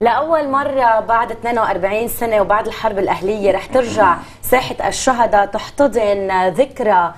لأول مرة بعد 42 سنة وبعد الحرب الأهلية رح ترجع ساحة الشهداء تحتضن ذكرى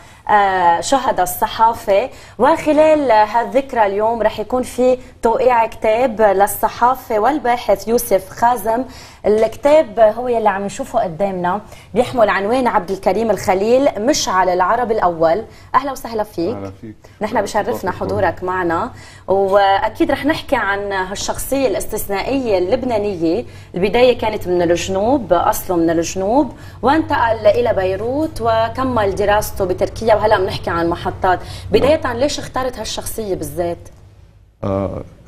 شهداء الصحافة، وخلال هالذكرى اليوم رح يكون في توقيع كتاب للصحافة والباحث يوسف خازم. الكتاب هو يلي عم نشوفه قدامنا، بيحمل عنوان عبد الكريم الخليل مشعل العرب الأول. أهلا وسهلا فيك. أهلا فيك. نحن بشرفنا حضورك معنا، وأكيد رح نحكي عن هالشخصية الاستثنائية اللبنانية. البداية كانت من الجنوب، أصله من الجنوب، وانتقل إلى بيروت وكمل دراسته بتركيا، وهلا بنحكي عن محطات. بداية ليش اخترت هالشخصية بالذات؟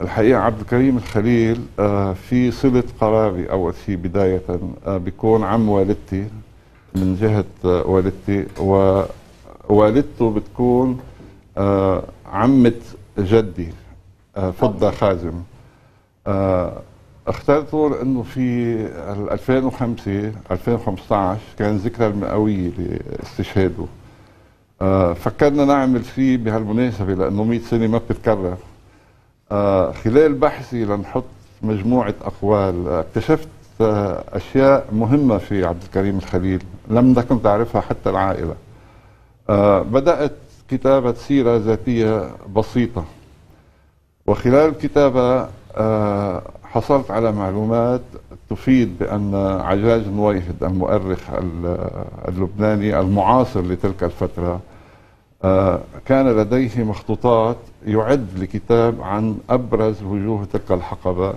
الحقيقة عبد الكريم الخليل في صلة قرابة. أول شيء بداية بيكون عم والدتي من جهة والدتي، ووالدته بتكون عمة جدي فضة خازم. اخترته لأنه في 2015 كان ذكرى المئوية لاستشهاده. فكرنا نعمل شيء بهالمناسبة لأنه 100 سنة ما بتتكرر. خلال بحثي لنحط مجموعة أقوال اكتشفت أشياء مهمة في عبد الكريم الخليل لم تكن تعرفها حتى العائلة. بدأت كتابة سيرة ذاتية بسيطة، وخلال الكتابة حصلت على معلومات تفيد بأن عجاج نويهد المؤرخ اللبناني المعاصر لتلك الفترة كان لديه مخطوطات يعد لكتاب عن أبرز وجوه تلك الحقبة،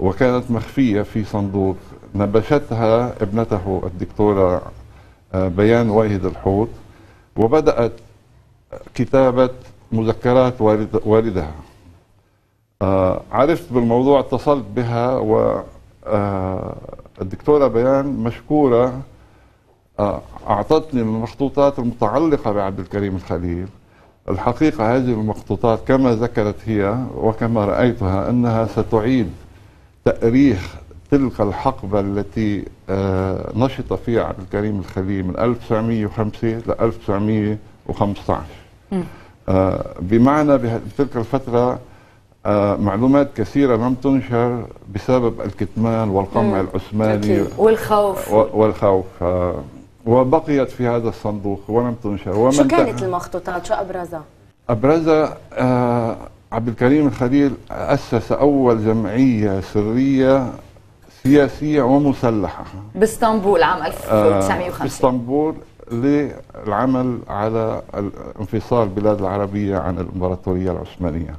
وكانت مخفية في صندوق نبشتها ابنته الدكتورة بيان وائد الحوت، وبدأت كتابة مذكرات والدها. عرفت بالموضوع، اتصلت بها، والدكتورة بيان مشكورة أعطتني المخطوطات المتعلقة بعبد الكريم الخليل. الحقيقة هذه المخطوطات كما ذكرت هي وكما رأيتها أنها ستعيد تأريخ تلك الحقبة التي نشط فيها عبد الكريم الخليل من 1905 ل 1915. بمعنى بتلك الفترة معلومات كثيرة لم تنشر بسبب الكتمان والقمع العثماني والخوف وبقيت في هذا الصندوق ولم تنشر. شو كانت المخطوطات؟ شو أبرزها؟ أبرزها عبد الكريم الخليل أسس أول جمعية سرية سياسية ومسلحة باسطنبول عام 1950 باسطنبول للعمل على انفصال البلاد العربية عن الإمبراطورية العثمانية.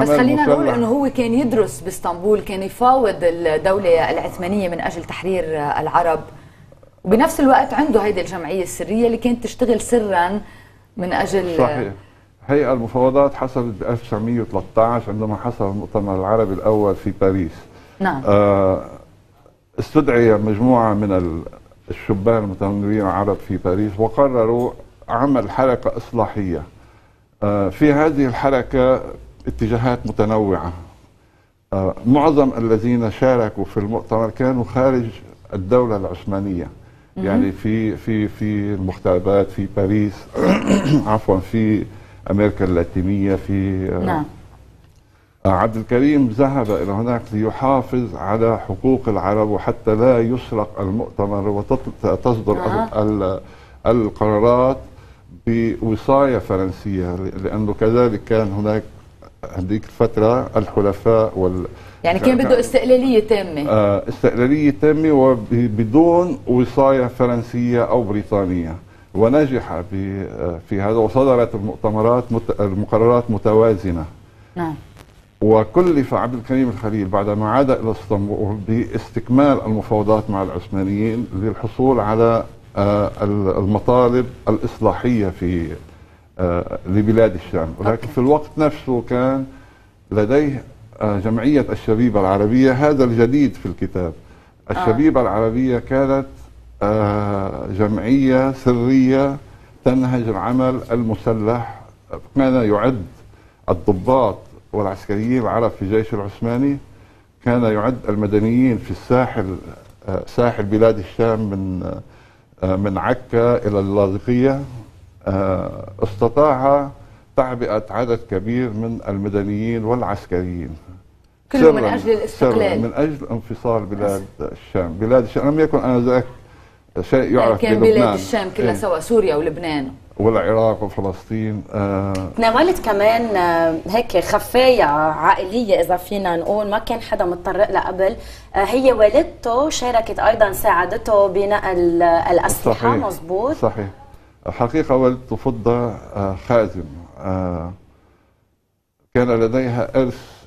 بس خلينا نقول انه هو كان يدرس باسطنبول، كان يفاوض الدولة العثمانية من اجل تحرير العرب، وبنفس الوقت عنده هيدي الجمعية السرية اللي كانت تشتغل سرا من اجل. صحيح. هي المفاوضات حصلت ب 1913 عندما حصل المؤتمر العربي الاول في باريس. نعم. استدعي مجموعة من الشبان المتنورين العرب في باريس وقرروا عمل حركة اصلاحية. في هذه الحركة اتجاهات متنوعة. معظم الذين شاركوا في المؤتمر كانوا خارج الدولة العثمانية، يعني في المختبئات في باريس عفوا في أمريكا اللاتينية في. نعم. عبد الكريم ذهب إلى هناك ليحافظ على حقوق العرب وحتى لا يسرق المؤتمر وتصدر القرارات بوصاية فرنسية، لأنه كذلك كان هناك هذيك الفترة الحلفاء يعني كان بده استقلالية تامة. استقلالية تامة وبدون وصاية فرنسية أو بريطانية، ونجح في هذا، وصدرت المقررات متوازنة. نعم. وكلف عبد الكريم الخليل بعدما عاد إلى اسطنبول باستكمال المفاوضات مع العثمانيين للحصول على المطالب الإصلاحية في لبلاد الشام، ولكن في الوقت نفسه كان لديه جمعية الشبيبة العربية. هذا الجديد في الكتاب. الشبيبة العربية كانت جمعية سرية تنهج العمل المسلح، كان يعد الضباط والعسكريين العرب في الجيش العثماني، كان يعد المدنيين في ساحل بلاد الشام من عكا إلى اللاذقية. استطاع تعبئة عدد كبير من المدنيين والعسكريين كله من أجل الاستقلال، من أجل انفصال بلاد الشام. بلاد الشام لم يكن آنذاك شيء يعرف كان بلاد لبنان. الشام كلها سواء سوريا ولبنان والعراق وفلسطين. تناولت كمان هيك خفايا عائليه اذا فينا نقول، ما كان حدا متطرق لها قبل. هي والدته شاركت ايضا، ساعدته بنقل الاسلحه. مظبوط، صحيح. حقيقه والدته فضه خازم كان لديها ارث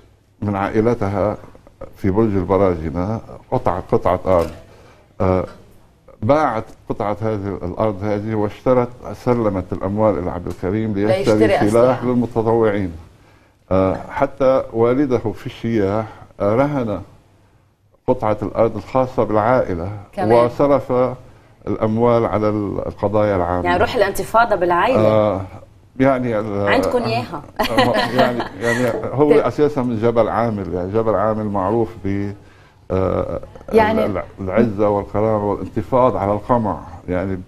من عائلتها في برج البراجنه، قطعه ارض. باعت قطعة هذه الأرض هذه واشترت، سلمت الأموال إلى عبد الكريم ليشتري سلاح للمتطوعين. حتى والده في الشياح رهن قطعة الأرض الخاصة بالعائلة كمان. وصرف الأموال على القضايا العامة. يعني روح الانتفاضة بالعائلة. يعني عندكم إياها. يعني هو أساسا من جبل عامل، يعني جبل عامل معروف ب يعني العزة والقرار والانتفاض على القمع، يعني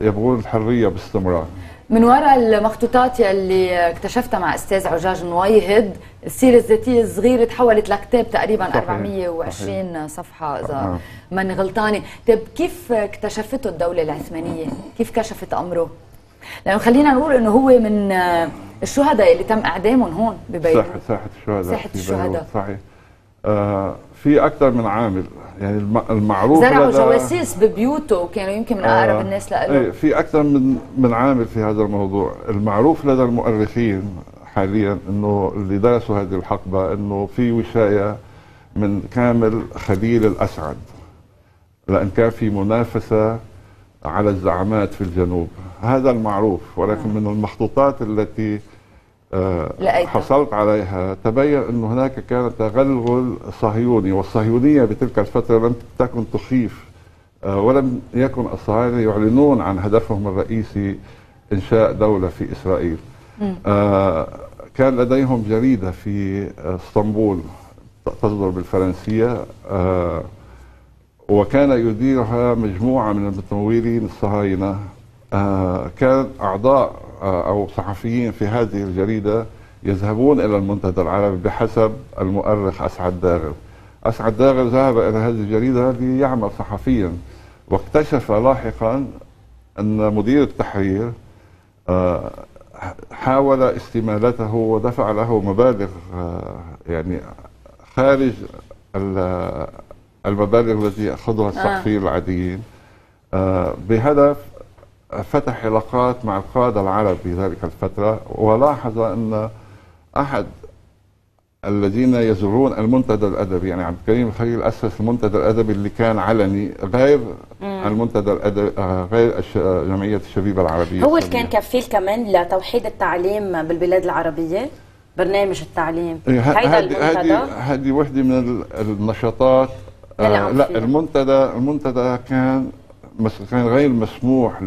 يبغون الحرية باستمرار. من وراء المخطوطات يلي اكتشفتها مع أستاذ عجاج نويهد، السيرة الذاتية الصغيرة تحولت لكتاب تقريبا. صحيح. 420 صحيح. صفحة إذا ماني غلطانة. طيب كيف اكتشفته الدولة العثمانية؟ كيف كشفت أمره؟ لأنه خلينا نقول إنه هو من الشهداء اللي تم إعدامهم هون ببيروت. ساحة الشهداء. ساحة الشهداء، صحيح. في أكثر من عامل، يعني المعروف زرعوا جواسيس ببيوته وكانوا يمكن من أقرب الناس لإله. في أكثر من عامل في هذا الموضوع. المعروف لدى المؤرخين حاليا إنه اللي درسوا هذه الحقبة إنه في وشاية من كامل خليل الأسعد، لأن كان في منافسة على الزعامات في الجنوب، هذا المعروف. ولكن من المخطوطات التي حصلت عليها تبين أن هناك كان تغلغل صهيوني، والصهيونية بتلك الفترة لم تكن تخيف، ولم يكن الصهاينة يعلنون عن هدفهم الرئيسي إنشاء دولة في إسرائيل. كان لديهم جريدة في اسطنبول تصدر بالفرنسية، وكان يديرها مجموعة من المتمولين الصهاينة. كان أعضاء أو صحفيين في هذه الجريدة يذهبون إلى المنتدى العربي بحسب المؤرخ أسعد داغر. أسعد داغر ذهب إلى هذه الجريدة ليعمل صحفيا، واكتشف لاحقا أن مدير التحرير حاول استمالته ودفع له مبالغ يعني خارج المبالغ التي يأخذها الصحفيين العاديين، بهدف فتح علاقات مع القادة العرب في ذلك الفترة. ولاحظ أن أحد الذين يزورون المنتدى الأدبي، يعني عبد الكريم الخليل أسس المنتدى الأدبي اللي كان علني غير المنتدى الأدبي، غير جمعية الشبيبة العربية. هو اللي كان كفيل كمان لتوحيد التعليم بالبلاد العربية، برنامج التعليم. هيدا المنتدى هذه وحدة من النشاطات. لا، المنتدى كان غير مسموح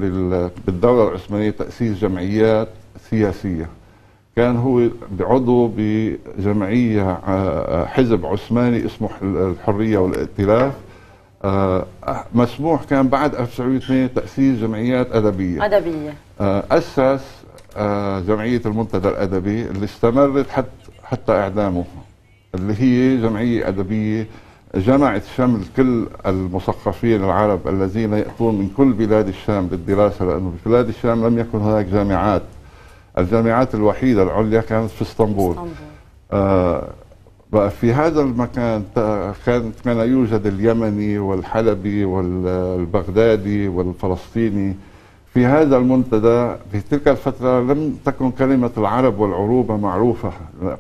بالدولة العثمانية تأسيس جمعيات سياسية. كان هو عضو بجمعية حزب عثماني اسمه الحرية والائتلاف. مسموح كان بعد 1902 تأسيس جمعيات أدبية. أسس جمعية المنتدى الأدبي اللي استمرت حتى إعدامه، اللي هي جمعية أدبية جمعت شمل كل المثقفين العرب الذين يأتون من كل بلاد الشام للدراسة، لأنه في بلاد الشام لم يكن هناك جامعات. الجامعات الوحيدة العليا كانت في اسطنبول. في هذا المكان كان يوجد اليمني والحلبي والبغدادي والفلسطيني. في هذا المنتدى في تلك الفترة لم تكن كلمة العرب والعروبة معروفة،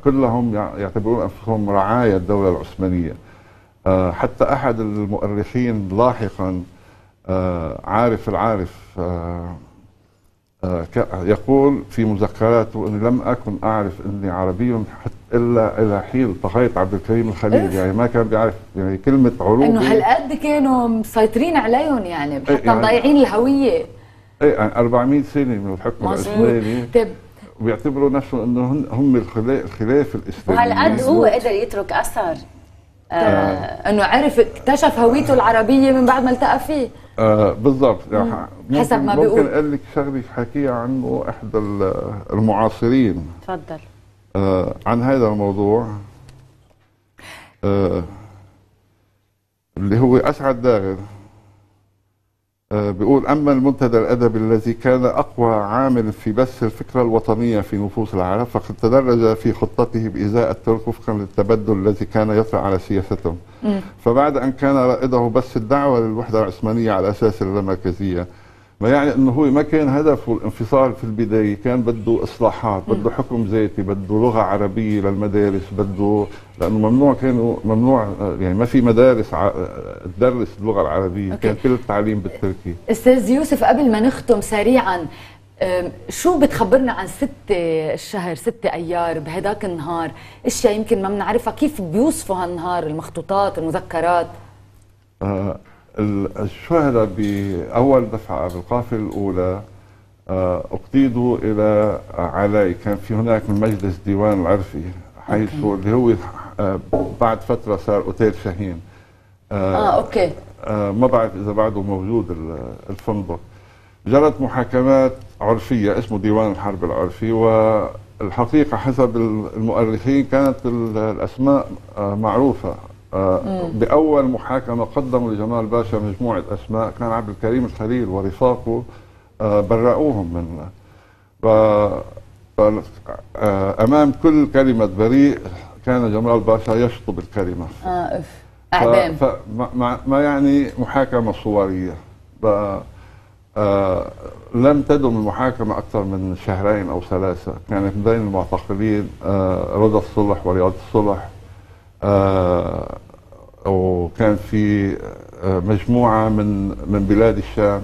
كلهم يعتبرون أنفسهم رعايا الدولة العثمانية. حتى أحد المؤرخين لاحقا، عارف العارف، يقول في مذكراته أني لم أكن أعرف أني عربي إلا إلى حين التقيت عبد الكريم الخليل. يعني ما كان بيعرف يعني كلمة عروبي، إنه هالقد كانوا مسيطرين عليهم، يعني حتى مضيعين الهوية. إيه، يعني 400 سنة من الحكم العثماني وبيعتبروا نفسهم أنه هم الخلاف الإسلامي. وهالقد هو قدر يترك أثر، انه عرف، اكتشف هويته العربيه من بعد ما التقى فيه. بالضبط، حسب ما بيقول. ممكن اقول لك شغله حكيها عنه احد المعاصرين. تفضل. عن هذا الموضوع. اللي هو أسعد داغر بيقول: أما المنتدى الأدبي الذي كان أقوى عامل في بث الفكرة الوطنية في نفوس العرب فقد تدرج في خطته بإزاء الترك وفقا للتبدل الذي كان يطرأ على سياستهم. فبعد أن كان رائده بث الدعوة للوحدة العثمانية على أساس اللامركزية، ما يعني أنه هو ما كان هدفه الانفصال في البداية، كان بده إصلاحات، بده حكم ذاتي، بده لغة عربية للمدارس، بده لأنه ممنوع يعني ما في مدارس تدرس اللغة العربية، كان كل التعليم بالتركي. أستاذ يوسف، قبل ما نختم سريعا، شو بتخبرنا عن 6 أيار بهداك النهار؟ أشياء يمكن ما بنعرفها، كيف بيوصفوا هالنهار، المخطوطات، المذكرات؟ الشهداء بأول دفعة بالقافلة الأولى اقتيدوا إلى علاي، كان في هناك مجلس ديوان العرفي حيث اللي هو بعد فترة صار أوتيل شاهين. أوكي. ما بعرف إذا بعده موجود الفندق. جرت محاكمات عرفية اسمه ديوان الحرب العرفي، والحقيقة حسب المؤرخين كانت الأسماء معروفة. بأول محاكمة قدموا لجمال باشا مجموعة أسماء، كان عبد الكريم الخليل ورفاقه برأوهم منه. أمام كل كلمة بريء كان جمال باشا يشطب الكلمة. أعدام. ما يعني محاكمة صورية. لم تدم المحاكمة أكثر من 2 أو 3 شهور، كانت بين المعتقلين رضا الصلح ورياض الصلح، وكان في مجموعة من بلاد الشام.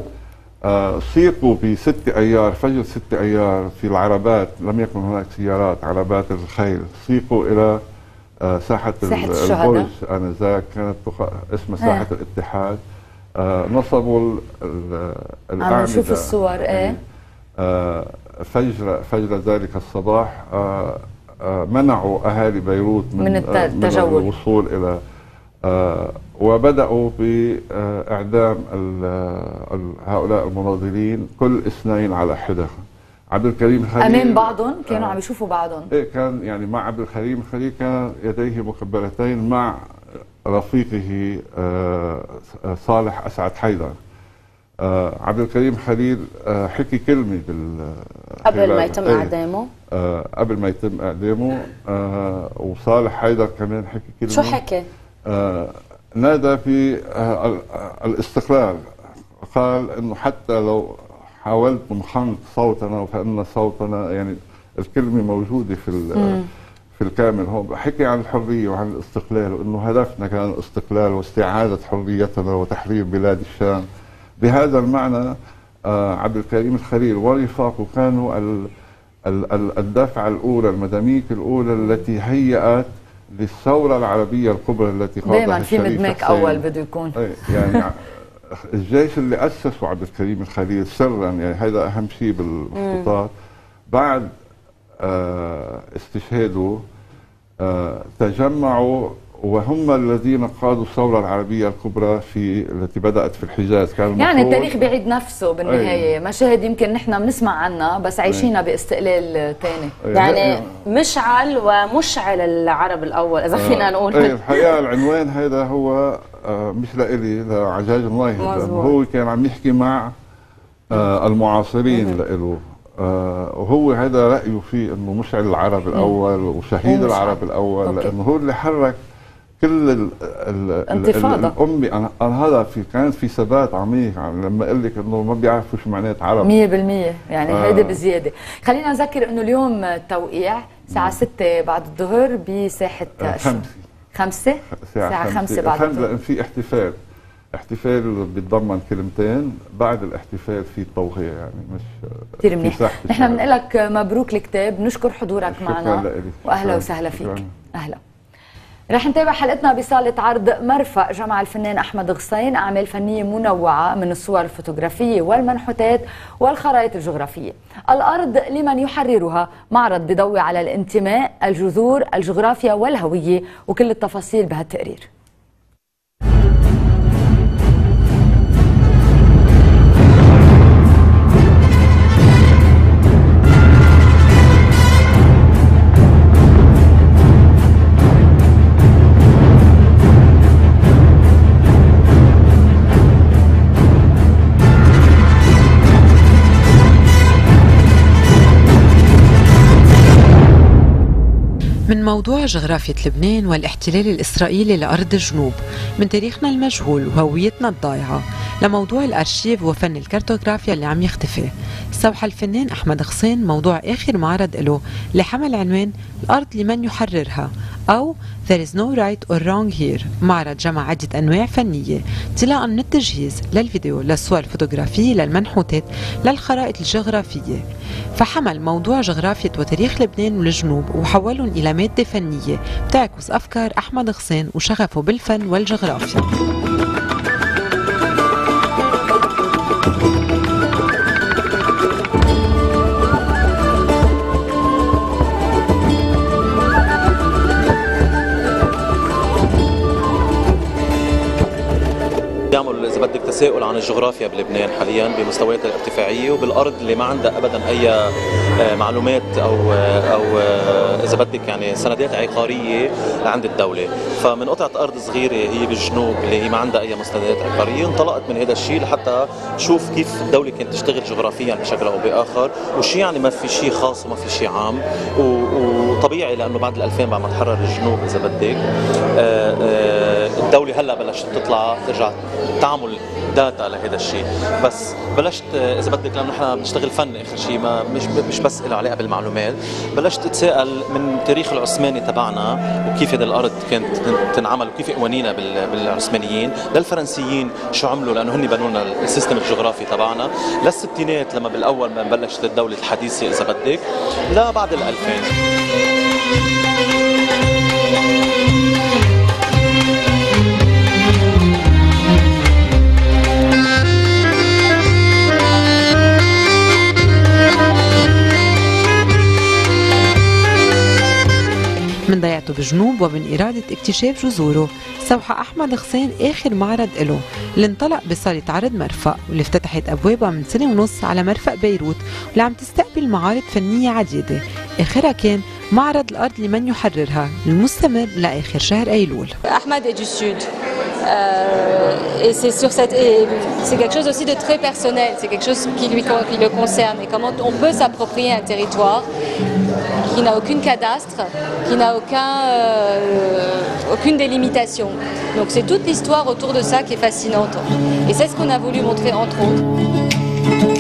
سيقوا ب 6 أيار، فجر 6 أيار، في العربات، لم يكن هناك سيارات، عربات الخيل، سيقوا إلى ساحة البرج آنذاك، كانت اسمها ساحة الاتحاد. نصبوا الأعمدة، نشوف الصور. فجر ذلك الصباح منعوا أهالي بيروت من الوصول إلى وبدأوا بإعدام هؤلاء المناضلين كل 2 على 1. عبد الكريم الخليل أمام بعضهم كانوا عم يشوفوا بعضهم. كان يعني مع عبد الكريم الخليل كان يديه مكبرتين مع رفيقه صالح أسعد حيدر. عبد الكريم خليل حكي كلمة قبل ما يتم إعدامه. قبل ما يتم إعدامه. وصالح حيدر كمان حكي كلمة. شو حكي؟ نادى في الاستقلال، قال إنه حتى لو حاولتم خنق صوتنا فإن صوتنا، يعني الكلمة موجودة في الكامل هون، حكي عن الحرية وعن الاستقلال، وإنه هدفنا كان الاستقلال واستعادة حريتنا وتحرير بلاد الشام. بهذا المعنى عبد الكريم الخليل ورفاقه كانوا الدفعة الأولى، المداميك الأولى التي هيأت للثورة العربية الكبرى التي قادها دائما في مدماك أول بده يكون. يعني الجيش اللي أسسه عبد الكريم الخليل سرا، يعني هذا أهم شيء بالمخطوطات، بعد استشهاده تجمعوا وهم الذين قادوا الثورة العربية الكبرى التي بدأت في الحجاز. كان يعني التاريخ بيعيد نفسه بالنهاية. مشاهد يمكن نحن بنسمع عنها بس عايشينها باستقلال ثاني. يعني مشعل ومشعل العرب الأول إذا فينا نقول. الحقيقة العنوان هذا هو مش لإلي، لعجاج نويهد، هو كان عم يحكي مع المعاصرين لإله، وهو هذا رأيه فيه، إنه مشعل العرب الأول وشهيد العرب الأول، لأنه هو اللي حرك كل الانتفاضه الامه انهضت. كانت في ثبات عميق، لما اقول لك انه ما بيعرفوا شو معنات عرب 100%، يعني هيدا بزياده. خلينا نذكر انه اليوم التوقيع الساعه 6 بعد الظهر بساحه 5 الساعه 5 بعد الظهر. لان في احتفال بيتضمن كلمتين، بعد الاحتفال في التوقيع، يعني مش كثير منيح. نحن بنقول لك مبروك الكتاب، نشكر حضورك معنا واهلا وسهلا فيك. اهلا. رح نتابع حلقتنا بصالة عرض مرفأ جمع الفنان أحمد غصين أعمال فنية منوعة من الصور الفوتوغرافية والمنحوتات والخرائط الجغرافية. الأرض لمن يحررها، معرض بضوي على الانتماء، الجذور، الجغرافيا والهوية، وكل التفاصيل بهالتقرير. من موضوع جغرافية لبنان والاحتلال الإسرائيلي لأرض الجنوب، من تاريخنا المجهول وهويتنا الضايعة، لموضوع الأرشيف وفن الكارتوغرافيا اللي عم يختفي. استوحى الفنان أحمد غصين موضوع آخر معرض له اللي حمل عنوان الأرض لمن يحررها أو There is no right or wrong here. معرض جمع عدة أنواع فنية ابتداء من التجهيز للفيديو للصور الفوتوغرافية للمنحوتات للخرائط الجغرافية، فحمل موضوع جغرافية وتاريخ لبنان والجنوب وحولهم إلى مادة فنية بتعكس أفكار أحمد غصين وشغفه بالفن والجغرافيا. بيعمل إذا بدك تساؤل عن الجغرافيا بلبنان حاليا بمستوياتها الارتفاعيه وبالارض اللي ما عندها ابدا اي معلومات او اذا بدك يعني سندات عقاريه عند الدوله، فمن قطعه ارض صغيره هي بالجنوب اللي هي ما عندها اي مستندات عقاريه، انطلقت من هذا الشيء لحتى شوف كيف الدوله كانت تشتغل جغرافيا بشكل او باخر، وشي يعني ما في شيء خاص وما في شيء عام، وطبيعي لانه بعد 2000 بعد ما تحرر الجنوب اذا بدك الدوله هلا بلشت تطلع ترجع تعمل داتا لهذا الشيء. بس بلشت اذا بدك لانه نحن بنشتغل فن اخر شيء ما مش بس له علاقه بالمعلومات، بلشت اتساءل من تاريخ العثماني تبعنا وكيف هذه الارض كانت تنعمل وكيف قوانينها بالعثمانيين، للفرنسيين شو عملوا لانه هن بنوا لنا السيستم الجغرافي تبعنا، للستينات لما بالاول ما بلشت الدوله الحديثه اذا بدك لبعد 2000. من ضيعته بالجنوب ومن إرادة اكتشاف جذوره استوحى أحمد غصين آخر معرض له اللي انطلق بصالة عرض مرفق واللي افتتحت أبوابها من 1.5 سنة على مرفق بيروت واللي عم تستقبل معارض فنية عديدة، آخرها كان معرض الأرض لمن يحررها المستمر لآخر شهر أيلول. أحمد إجي السود et c'est sur cette c'est quelque chose aussi de très personnel, c'est quelque chose qui le concerne et comment on peut s'approprier un territoire qui n'a aucune cadastre, qui n'a aucune délimitation. Donc c'est toute l'histoire autour de ça qui est fascinante et c'est ce qu'on a voulu montrer entre autres.